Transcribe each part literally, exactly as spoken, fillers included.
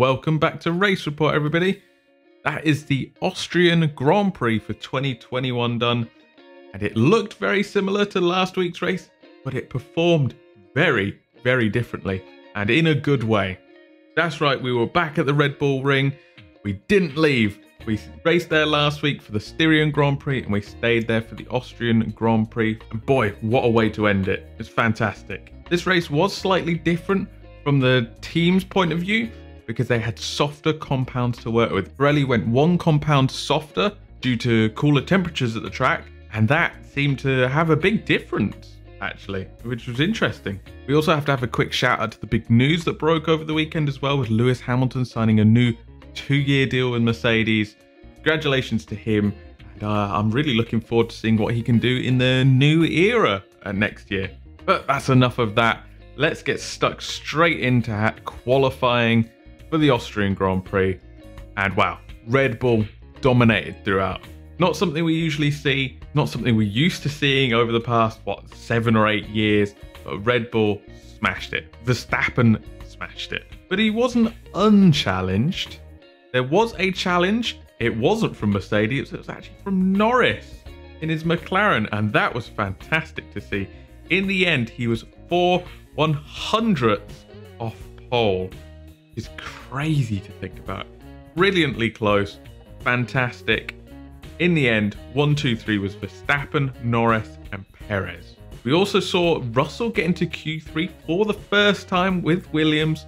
Welcome back to Race Report, everybody. That is the Austrian Grand Prix for twenty twenty-one done, and it looked very similar to last week's race, but it performed very, very differently, and in a good way. That's right, we were back at the Red Bull Ring. We didn't leave. We raced there last week for the Styrian Grand Prix, and we stayed there for the Austrian Grand Prix. And boy, what a way to end it. It's fantastic. This race was slightly different from the team's point of view because they had softer compounds to work with. Pirelli went one compound softer due to cooler temperatures at the track, and that seemed to have a big difference, actually, which was interesting. We also have to have a quick shout out to the big news that broke over the weekend as well, with Lewis Hamilton signing a new two-year deal with Mercedes. Congratulations to him, and uh, I'm really looking forward to seeing what he can do in the new era uh, next year. But that's enough of that. Let's get stuck straight into qualifying for the Austrian Grand Prix, and wow, Red Bull dominated throughout. Not something we usually see, not something we're used to seeing over the past, what, seven or eight years, but Red Bull smashed it. Verstappen smashed it. But he wasn't unchallenged. There was a challenge. It wasn't from Mercedes, it was actually from Norris in his McLaren, and that was fantastic to see. In the end, he was four one hundredths off pole. It's crazy to think about. Brilliantly close, fantastic. In the end, one, two, three was Verstappen, Norris, and Perez. We also saw Russell get into Q three for the first time with Williams.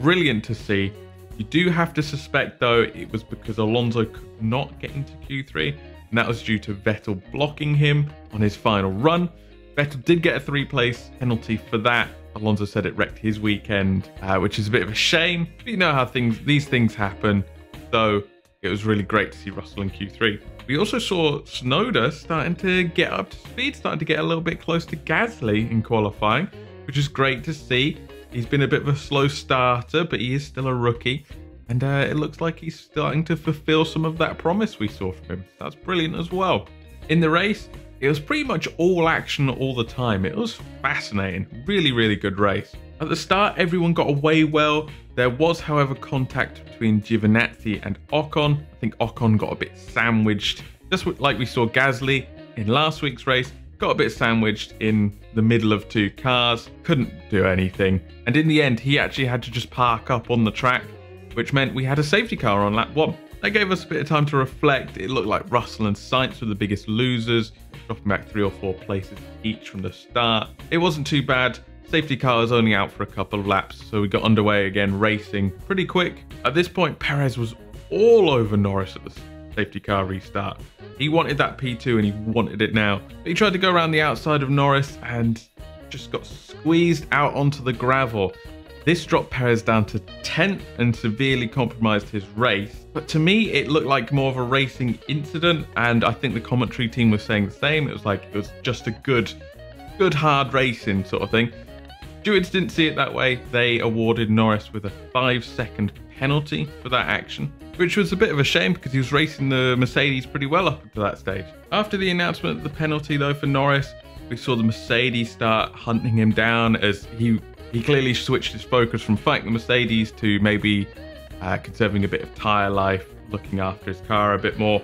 Brilliant to see. You do have to suspect, though, it was because Alonso could not get into Q three, and that was due to Vettel blocking him on his final run. Vettel did get a three-place penalty for that. Alonso said it wrecked his weekend, uh, which is a bit of a shame. But you know how things these things happen, though. It was really great to see Russell in Q three. We also saw Snowder starting to get up to speed, starting to get a little bit close to Gasly in qualifying, which is great to see. He's been a bit of a slow starter, but he is still a rookie. And uh, it looks like he's starting to fulfill some of that promise we saw from him. That's brilliant as well. In the race, it was pretty much all action all the time. It was fascinating. Really, really good race. At the start, everyone got away well. There was, however, contact between Giovinazzi and Ocon. I think Ocon got a bit sandwiched, just like we saw Gasly in last week's race. Got a bit sandwiched in the middle of two cars, couldn't do anything. And in the end, he actually had to just park up on the track, which meant we had a safety car on lap one. That gave us a bit of time to reflect. It looked like Russell and Sainz were the biggest losers, dropping back three or four places each from the start. It wasn't too bad. Safety car was only out for a couple of laps, so we got underway again, racing pretty quick. At this point, Perez was all over Norris at the safety car restart. He wanted that P two and he wanted it now. But he tried to go around the outside of Norris and just got squeezed out onto the gravel. This dropped Perez down to tenth and severely compromised his race. But to me, it looked like more of a racing incident, and I think the commentary team was saying the same. It was like it was just a good, good hard racing sort of thing. Stewards didn't see it that way. They awarded Norris with a five second penalty for that action, which was a bit of a shame because he was racing the Mercedes pretty well up to that stage. After the announcement of the penalty though for Norris, we saw the Mercedes start hunting him down as he, he clearly switched his focus from fighting the Mercedes to maybe uh, conserving a bit of tyre life, looking after his car a bit more.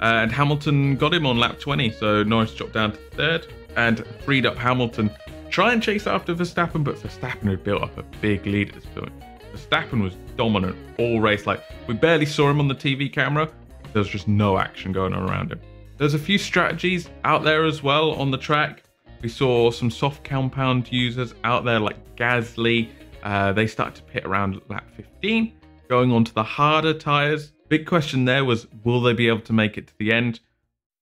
Uh, and Hamilton got him on lap twenty, so Norris dropped down to third and freed up Hamilton. Try and chase after Verstappen, but Verstappen had built up a big lead at this point. Verstappen was dominant all race. Like, we barely saw him on the T V camera. There was just no action going on around him. There's a few strategies out there as well on the track. We saw some soft compound users out there like Gasly. Uh, they started to pit around lap fifteen, going on to the harder tyres. Big question there was, will they be able to make it to the end?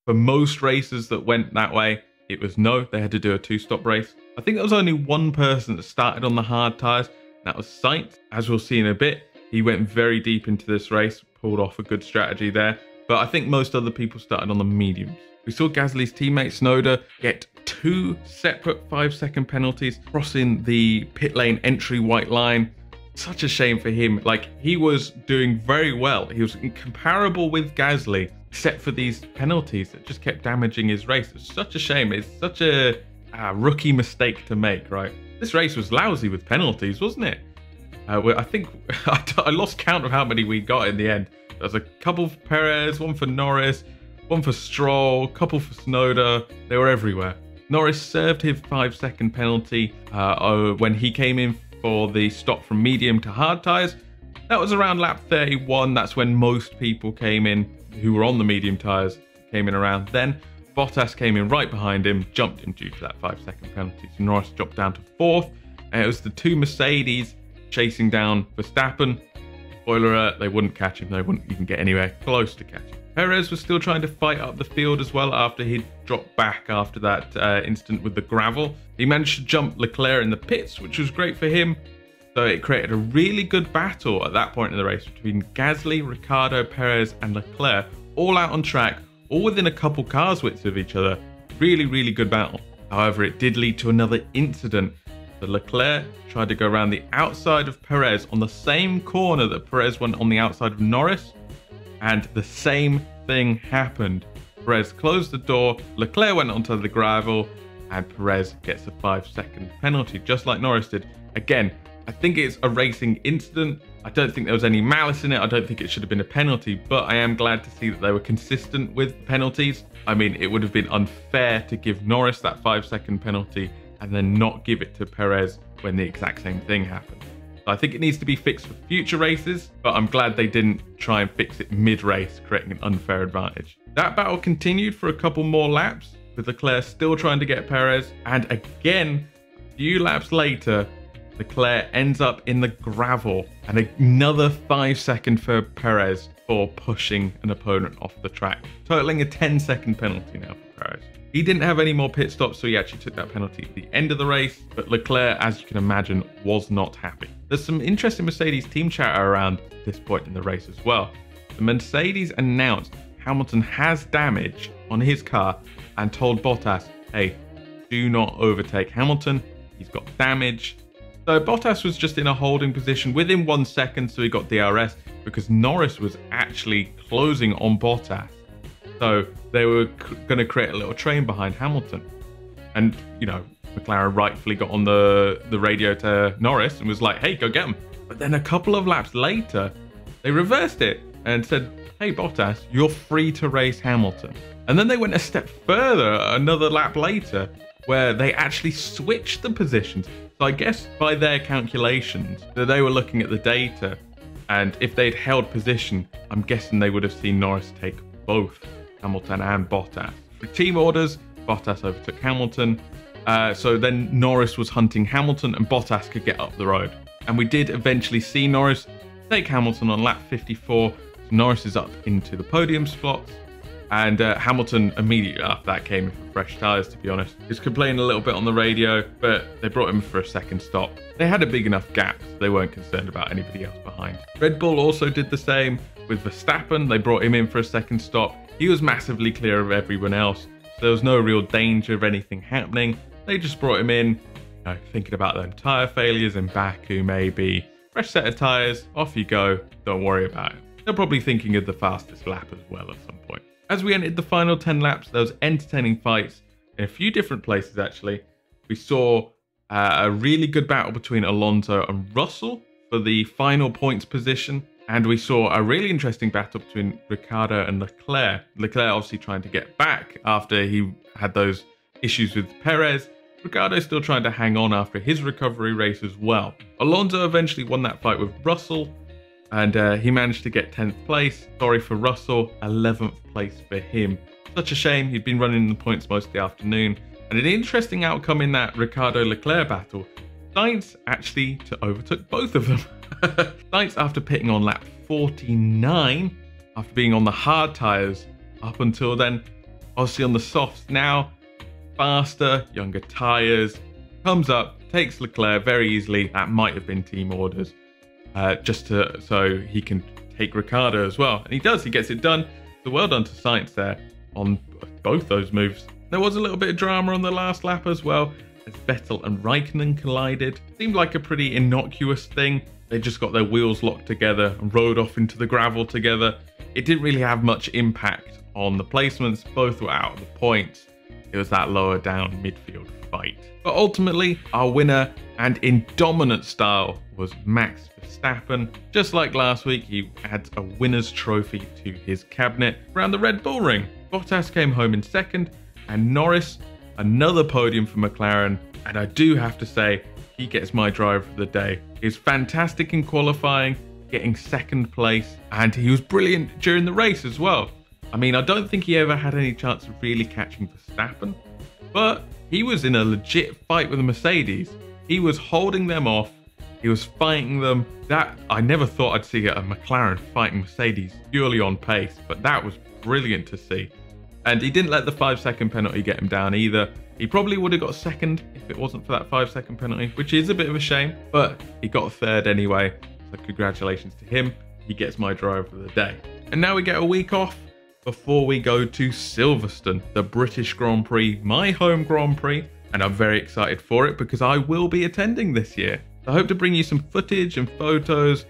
For most racers that went that way, it was no. They had to do a two-stop race. I think there was only one person that started on the hard tyres, and that was Sainz. As we'll see in a bit, he went very deep into this race, pulled off a good strategy there. But I think most other people started on the mediums. We saw Gasly's teammate Snowder get two separate five-second penalties, crossing the pit lane entry white line. Such a shame for him. Like, he was doing very well. He was comparable with Gasly, except for these penalties that just kept damaging his race. It's such a shame. It's such a... a rookie mistake to make, right? This race was lousy with penalties, wasn't it? Uh, I think I lost count of how many we got in the end. There's a couple for Perez, one for Norris, one for Stroll, couple for Snowder. They were everywhere. Norris served his five second penalty uh, when he came in for the stop from medium to hard tyres. That was around lap thirty-one. That's when most people came in who were on the medium tyres, came in around then. Bottas came in right behind him, jumped him due to that five second penalty. So Norris dropped down to fourth. And it was the two Mercedes chasing down Verstappen. Spoiler alert, they wouldn't catch him. They wouldn't even get anywhere close to catching. Perez was still trying to fight up the field as well after he'd dropped back after that uh, incident with the gravel. He managed to jump Leclerc in the pits, which was great for him. So it created a really good battle at that point in the race between Gasly, Ricardo, Perez and Leclerc, all out on track, all within a couple cars widths of each other. Really, really good battle. However, it did lead to another incident. So Leclerc tried to go around the outside of Perez on the same corner that Perez went on the outside of Norris, and the same thing happened. Perez closed the door, Leclerc went onto the gravel, and Perez gets a five second penalty, just like Norris did. Again, I think it's a racing incident. I don't think there was any malice in it. I don't think it should have been a penalty, but I am glad to see that they were consistent with penalties. I mean, it would have been unfair to give Norris that five second penalty and then not give it to Perez when the exact same thing happened. So I think it needs to be fixed for future races, but I'm glad they didn't try and fix it mid-race, creating an unfair advantage. That battle continued for a couple more laps, with Leclerc still trying to get Perez, and again, a few laps later, Leclerc ends up in the gravel, and another five second for Perez for pushing an opponent off the track, totaling a ten second penalty now for Perez. He didn't have any more pit stops, so he actually took that penalty at the end of the race, but Leclerc, as you can imagine, was not happy. There's some interesting Mercedes team chatter around this point in the race as well. The Mercedes announced Hamilton has damage on his car and told Bottas, hey, do not overtake Hamilton, he's got damage. So Bottas was just in a holding position within one second, so he got D R S because Norris was actually closing on Bottas. So they were going to create a little train behind Hamilton. And, you know, McLaren rightfully got on the, the radio to Norris and was like, hey, go get him. But then a couple of laps later, they reversed it and said, hey, Bottas, you're free to race Hamilton. And then they went a step further another lap later where they actually switched the positions. So I guess by their calculations, that they were looking at the data, and if they'd held position, I'm guessing they would have seen Norris take both Hamilton and Bottas. For team orders, Bottas overtook Hamilton. Uh, so then Norris was hunting Hamilton and Bottas could get up the road. And we did eventually see Norris take Hamilton on lap fifty-four. So Norris is up into the podium spots. And uh, Hamilton immediately after that came in for fresh tyres, to be honest. He was complaining a little bit on the radio, but they brought him for a second stop. They had a big enough gap, so they weren't concerned about anybody else behind. Red Bull also did the same with Verstappen. They brought him in for a second stop. He was massively clear of everyone else, so there was no real danger of anything happening. They just brought him in, you know, thinking about them tyre failures in Baku maybe. Fresh set of tyres, off you go, don't worry about it. They're probably thinking of the fastest lap as well at some point. As we entered the final ten laps, there was entertaining fights in a few different places actually. We saw uh, a really good battle between Alonso and Russell for the final points position. And we saw a really interesting battle between Ricardo and Leclerc. Leclerc obviously trying to get back after he had those issues with Perez. Ricardo still trying to hang on after his recovery race as well. Alonso eventually won that fight with Russell, and uh, he managed to get tenth place. Sorry for Russell, eleventh place for him. Such a shame, he'd been running the points most of the afternoon. And an interesting outcome in that Ricardo-Leclerc battle, Sainz actually overtook both of them. Sainz, after pitting on lap forty-nine, after being on the hard tyres up until then, obviously on the softs now, faster, younger tyres, comes up, takes Leclerc very easily. That might have been team orders, uh, just to, so he can take Ricardo as well. And he does, he gets it done. So well done to Sainz there on both those moves. There was a little bit of drama on the last lap as well, as Vettel and Raikkonen collided. Seemed like a pretty innocuous thing. They just got their wheels locked together and rode off into the gravel together. It didn't really have much impact on the placements. Both were out of the points. It was that lower down midfield fight. But ultimately, our winner And in dominant style was Max Verstappen. Just like last week, he adds a winner's trophy to his cabinet around the Red Bull Ring. Bottas came home in second, and Norris, another podium for McLaren. And I do have to say, he gets my driver of the day. He's fantastic in qualifying, getting second place, and he was brilliant during the race as well. I mean, I don't think he ever had any chance of really catching Verstappen, but he was in a legit fight with the Mercedes. He was holding them off, he was fighting them. That, I never thought I'd see a McLaren fighting Mercedes purely on pace, but that was brilliant to see. And he didn't let the five second penalty get him down either. He probably would have got second if it wasn't for that five second penalty, which is a bit of a shame, but he got third anyway. So congratulations to him. He gets my driver of the day. And now we get a week off before we go to Silverstone, the British Grand Prix, my home Grand Prix. And I'm very excited for it because I will be attending this year. I hope to bring you some footage and photos,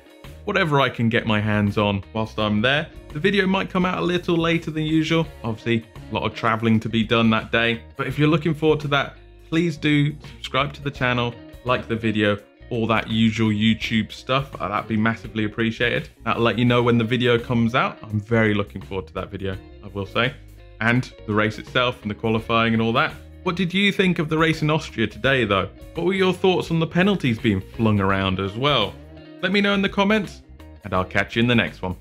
whatever I can get my hands on whilst I'm there. The video might come out a little later than usual. Obviously, a lot of traveling to be done that day. But if you're looking forward to that, please do subscribe to the channel, like the video, all that usual YouTube stuff. That'd be massively appreciated. That'll let you know when the video comes out. I'm very looking forward to that video, I will say. And the race itself and the qualifying and all that. What did you think of the race in Austria today though? What were your thoughts on the penalties being flung around as well? Let me know in the comments, and I'll catch you in the next one.